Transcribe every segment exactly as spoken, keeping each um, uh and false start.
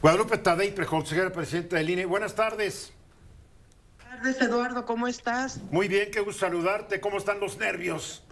Guadalupe Taddei, consejera presidenta del I N E. Buenas tardes. Buenas tardes, Eduardo. ¿Cómo estás? Muy bien, qué gusto saludarte. ¿Cómo están los nervios?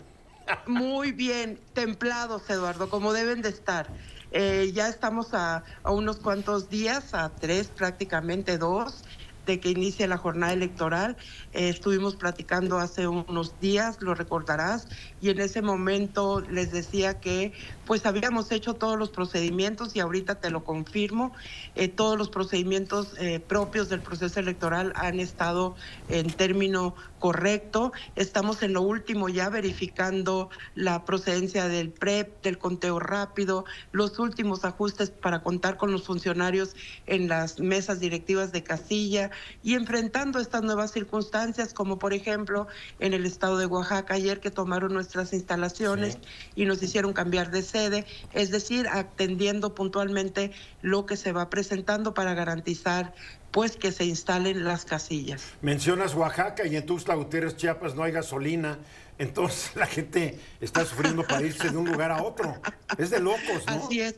Muy bien, templados, Eduardo, como deben de estar. Eh, ya estamos a, a unos cuantos días, a tres, prácticamente dos, de que inicie la jornada electoral. Eh, estuvimos platicando hace unos días, lo recordarás, y en ese momento les decía que pues habíamos hecho todos los procedimientos, y ahorita te lo confirmo, eh, todos los procedimientos eh, propios del proceso electoral han estado en término correcto. Estamos en lo último ya verificando la procedencia del P R E P, del conteo rápido, los últimos ajustes para contar con los funcionarios en las mesas directivas de casilla, y enfrentando estas nuevas circunstancias, como por ejemplo en el estado de Oaxaca ayer, que tomaron nuestras instalaciones, sí, y nos hicieron cambiar de sede, es decir, atendiendo puntualmente lo que se va presentando para garantizar pues que se instalen las casillas. Mencionas Oaxaca, y en Tuxtla Gutiérrez, Chiapas, no hay gasolina, entonces la gente está sufriendo para irse de un lugar a otro. Es de locos, ¿no? Así es,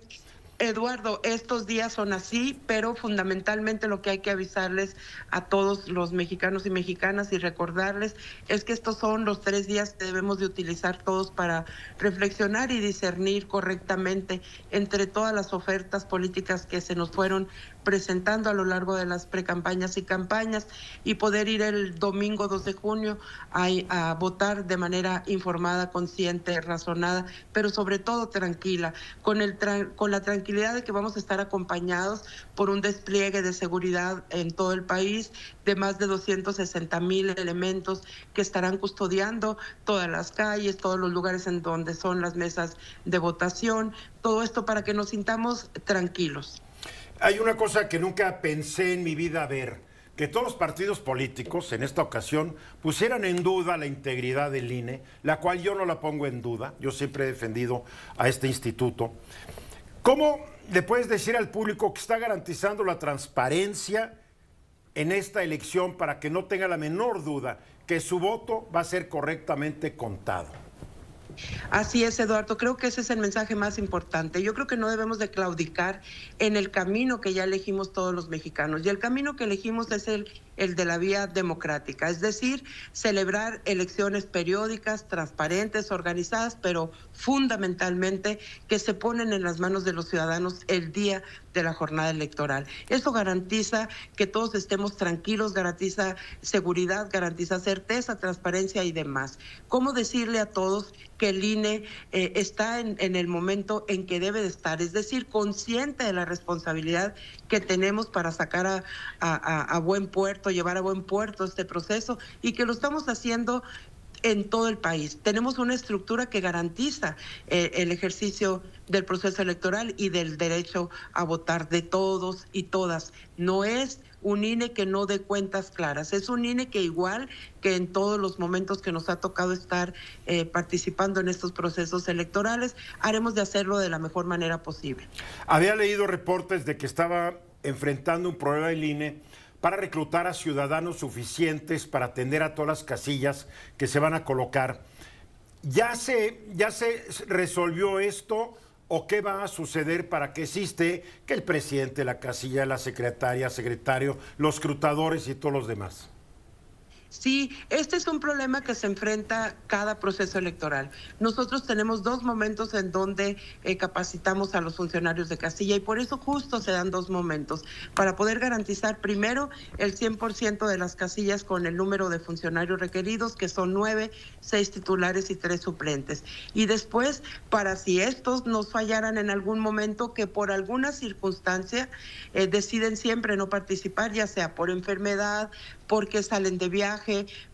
Eduardo, estos días son así, pero fundamentalmente lo que hay que avisarles a todos los mexicanos y mexicanas y recordarles es que estos son los tres días que debemos de utilizar todos para reflexionar y discernir correctamente entre todas las ofertas políticas que se nos fueron presentando a lo largo de las precampañas y campañas, y poder ir el domingo dos de junio a, a votar de manera informada, consciente, razonada, pero sobre todo tranquila, con, el, con la tranquilidad de que vamos a estar acompañados por un despliegue de seguridad en todo el país de más de doscientos sesenta mil elementos que estarán custodiando todas las calles, todos los lugares en donde son las mesas de votación, todo esto para que nos sintamos tranquilos. Hay una cosa que nunca pensé en mi vida ver, que todos los partidos políticos en esta ocasión pusieran en duda la integridad del I N E, la cual yo no la pongo en duda, yo siempre he defendido a este instituto. ¿Cómo le puedes decir al público que está garantizando la transparencia en esta elección para que no tenga la menor duda que su voto va a ser correctamente contado? Así es, Eduardo, creo que ese es el mensaje más importante. Yo creo que no debemos de claudicar en el camino que ya elegimos todos los mexicanos, y el camino que elegimos es el, el de la vía democrática, es decir, celebrar elecciones periódicas, transparentes, organizadas, pero fundamentalmente que se ponen en las manos de los ciudadanos el día de la jornada electoral. Eso garantiza que todos estemos tranquilos, garantiza seguridad, garantiza certeza, transparencia y demás. ¿Cómo decirle a todos que el I N E eh, está en, en el momento en que debe de estar, es decir, consciente de la responsabilidad que tenemos para sacar a, a, a buen puerto, llevar a buen puerto este proceso, y que lo estamos haciendo en todo el país? Tenemos una estructura que garantiza eh, el ejercicio del proceso electoral y del derecho a votar de todos y todas. No es un I N E que no dé cuentas claras, es un I N E que, igual que en todos los momentos que nos ha tocado estar eh, participando en estos procesos electorales, haremos de hacerlo de la mejor manera posible. Había leído reportes de que estaba enfrentando un problema el I N E para reclutar a ciudadanos suficientes para atender a todas las casillas que se van a colocar. ¿Ya se, ya se resolvió esto, o qué va a suceder para que existe que el presidente, la casilla, la secretaria, secretario, los escrutadores y todos los demás? Sí, este es un problema que se enfrenta cada proceso electoral. Nosotros tenemos dos momentos en donde eh, capacitamos a los funcionarios de casilla, y por eso justo se dan dos momentos, para poder garantizar primero el cien por ciento de las casillas con el número de funcionarios requeridos, que son nueve, seis titulares y tres suplentes. Y después, para si estos nos fallaran en algún momento, que por alguna circunstancia eh, deciden siempre no participar, ya sea por enfermedad, porque salen de viaje,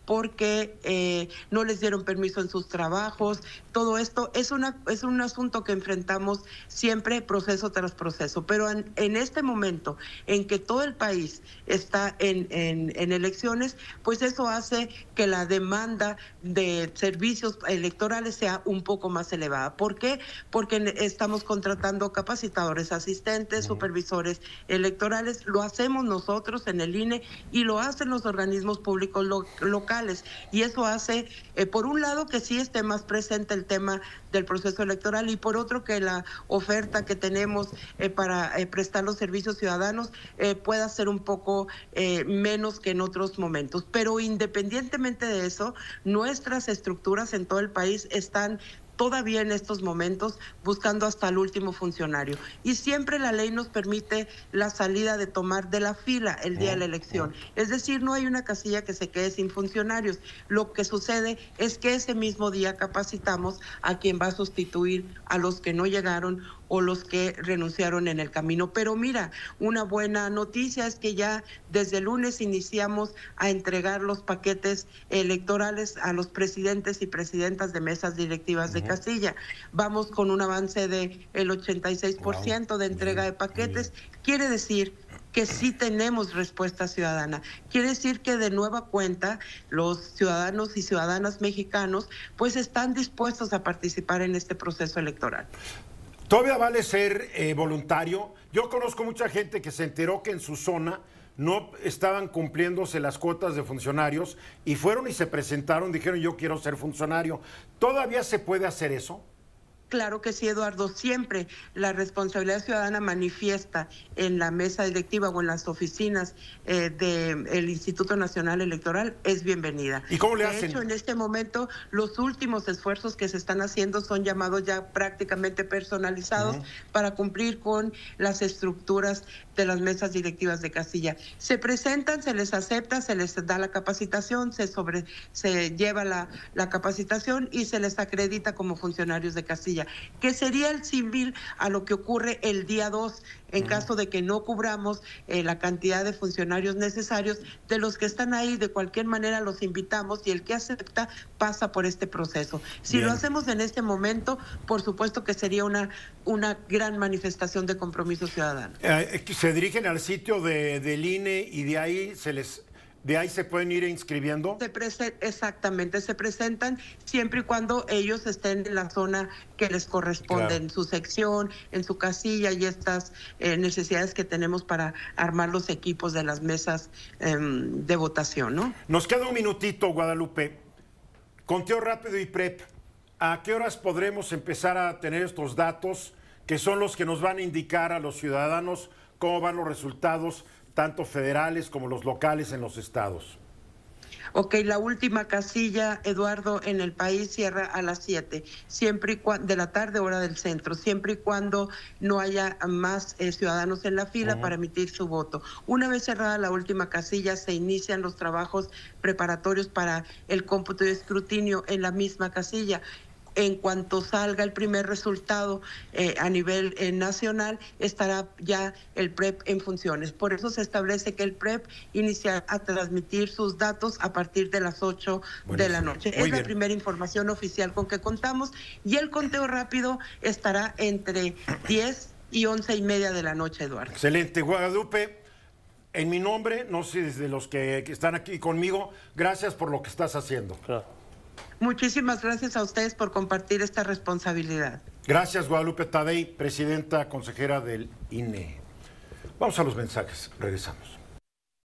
porque eh, no les dieron permiso en sus trabajos. Todo esto es, una, es un asunto que enfrentamos siempre proceso tras proceso. Pero en, en este momento en que todo el país está en, en, en elecciones, pues eso hace que la demanda de servicios electorales sea un poco más elevada. ¿Por qué? Porque estamos contratando capacitadores, asistentes, supervisores electorales. Lo hacemos nosotros en el I N E, y lo hacen los los organismos públicos lo, locales. Y eso hace, eh, por un lado, que sí esté más presente el tema del proceso electoral y por otro que la oferta que tenemos eh, para eh, prestar los servicios ciudadanos eh, pueda ser un poco eh, menos que en otros momentos. Pero independientemente de eso, nuestras estructuras en todo el país están todavía en estos momentos buscando hasta el último funcionario. Y siempre la ley nos permite la salida de tomar de la fila el día de la elección. Es decir, no hay una casilla que se quede sin funcionarios. Lo que sucede es que ese mismo día capacitamos a quien va a sustituir a los que no llegaron o los que renunciaron en el camino. Pero mira, una buena noticia es que ya desde el lunes iniciamos a entregar los paquetes electorales a los presidentes y presidentas de mesas directivas de casilla. Vamos con un avance del ochenta y seis por ciento de entrega de paquetes. Quiere decir que sí tenemos respuesta ciudadana. Quiere decir que de nueva cuenta los ciudadanos y ciudadanas mexicanos pues están dispuestos a participar en este proceso electoral. Todavía vale ser eh, voluntario. Yo conozco mucha gente que se enteró que en su zona no estaban cumpliéndose las cuotas de funcionarios y fueron y se presentaron, dijeron yo quiero ser funcionario. ¿Todavía se puede hacer eso? Claro que sí, Eduardo. Siempre la responsabilidad ciudadana manifiesta en la mesa directiva o en las oficinas eh, del Instituto Nacional Electoral es bienvenida. ¿Y cómo le hacen? De hecho, en este momento, los últimos esfuerzos que se están haciendo son llamados ya prácticamente personalizados, uh-huh, para cumplir con las estructuras de las mesas directivas de casilla. Se presentan, se les acepta, se les da la capacitación, se, sobre, se lleva la, la capacitación y se les acredita como funcionarios de casilla, que sería el símil a lo que ocurre el día dos en uh-huh caso de que no cubramos eh, la cantidad de funcionarios necesarios. De los que están ahí, de cualquier manera los invitamos y el que acepta pasa por este proceso. Si Bien. Lo hacemos en este momento, por supuesto que sería una, una gran manifestación de compromiso ciudadano. Eh, se dirigen al sitio de, del I N E y de ahí se les... ¿De ahí se pueden ir inscribiendo? Se prese- exactamente, se presentan siempre y cuando ellos estén en la zona que les corresponde, claro, en su sección, en su casilla y estas eh, necesidades que tenemos para armar los equipos de las mesas eh, de votación, ¿no? Nos queda un minutito, Guadalupe. Conteo rápido y PREP. ¿A qué horas podremos empezar a tener estos datos que son los que nos van a indicar a los ciudadanos cómo van los resultados tanto federales como los locales en los estados? Ok, la última casilla, Eduardo, en el país cierra a las siete siempre y cuando, de la tarde, hora del centro, siempre y cuando no haya más eh, ciudadanos en la fila, uh-huh, para emitir su voto. Una vez cerrada la última casilla, se inician los trabajos preparatorios para el cómputo y escrutinio en la misma casilla. En cuanto salga el primer resultado eh, a nivel eh, nacional, estará ya el PREP en funciones. Por eso se establece que el PREP iniciará a transmitir sus datos a partir de las ocho Buenísimo. De la noche. Muy es bien. La primera información oficial con que contamos y el conteo rápido estará entre diez y once y media de la noche, Eduardo. Excelente, Guadalupe. En mi nombre, no sé desde los que, que están aquí conmigo, gracias por lo que estás haciendo. Claro. Muchísimas gracias a ustedes por compartir esta responsabilidad. Gracias, Guadalupe Taddei, presidenta consejera del I N E. Vamos a los mensajes, regresamos.